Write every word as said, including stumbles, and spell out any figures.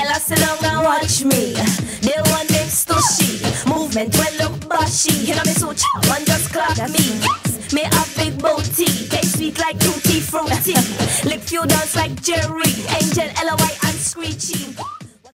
Girl, I sit down and watch me. The one next to she. Movement well look bashy. You know me so chop one just clap me. Yes, me a big booty. Taste sweet like tutti fruity. Lip you dance like Jerry. Angel, L O Y and Screechy.